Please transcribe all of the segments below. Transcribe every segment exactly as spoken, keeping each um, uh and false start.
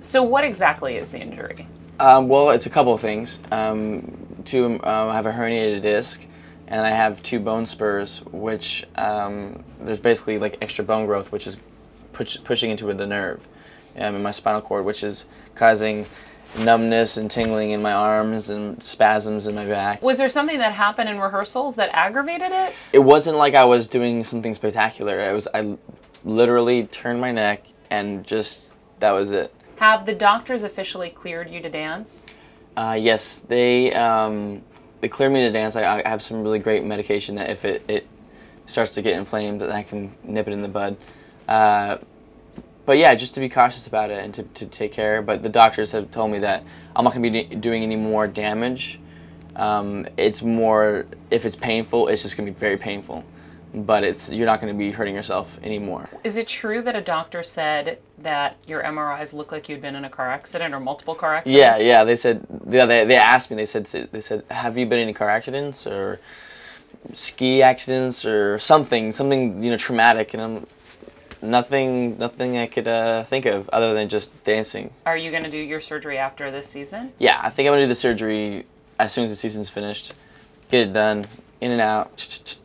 So what exactly is the injury? Um, well, it's a couple of things. Um, two, um, I have a herniated disc, and I have two bone spurs, which um, there's basically like extra bone growth, which is push, pushing into the nerve um, in my spinal cord, which is causing numbness and tingling in my arms and spasms in my back. Was there something that happened in rehearsals that aggravated it? It wasn't like I was doing something spectacular. I was I literally turned my neck and just, that was it. Have the doctors officially cleared you to dance? Uh, yes, they um, they cleared me to dance. I, I have some really great medication that if it, it starts to get inflamed, then I can nip it in the bud. Uh, But yeah, just to be cautious about it and to, to take care. But the doctors have told me that I'm not going to be doing any more damage. Um, it's more, if it's painful, it's just going to be very painful. But it's, you're not going to be hurting yourself anymore. Is it true that a doctor said that your M R Is look like you'd been in a car accident or multiple car accidents? Yeah, yeah. They said, yeah, they, they asked me, they said, they said, have you been in any car accidents or ski accidents or something, something, you know, traumatic? And I'm... Nothing, nothing I could uh, think of other than just dancing. Are you going to do your surgery after this season? Yeah, I think I'm going to do the surgery as soon as the season's finished. Get it done, in and out,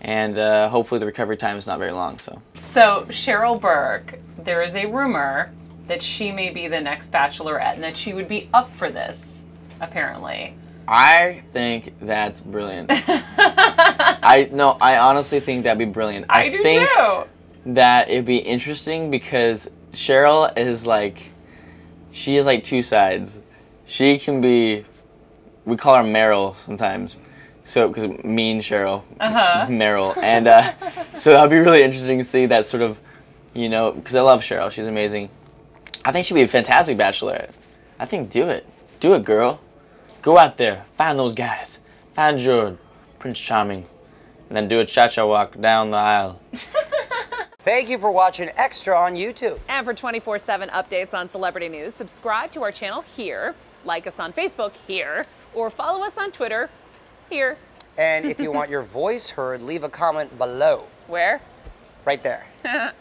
and uh, hopefully the recovery time is not very long. So, so Cheryl Burke, there is a rumor that she may be the next Bachelorette and that she would be up for this, apparently. I think that's brilliant. I no, I honestly think that'd be brilliant. I, I do think too. That it'd be interesting because Cheryl is like, she is like two sides. She can be, we call her Meryl sometimes, so because mean Cheryl, uh-huh. Meryl, and uh, so that'd be really interesting to see that sort of, you know, because I love Cheryl. She's amazing. I think she'd be a fantastic bachelorette. I think do it, do it, girl. Go out there, find those guys, find your Prince Charming, and then do a cha-cha walk down the aisle. Thank you for watching Extra on YouTube. And for twenty-four seven updates on celebrity news, subscribe to our channel here, like us on Facebook here, or follow us on Twitter here. And if you want your voice heard, leave a comment below. Where? Right there.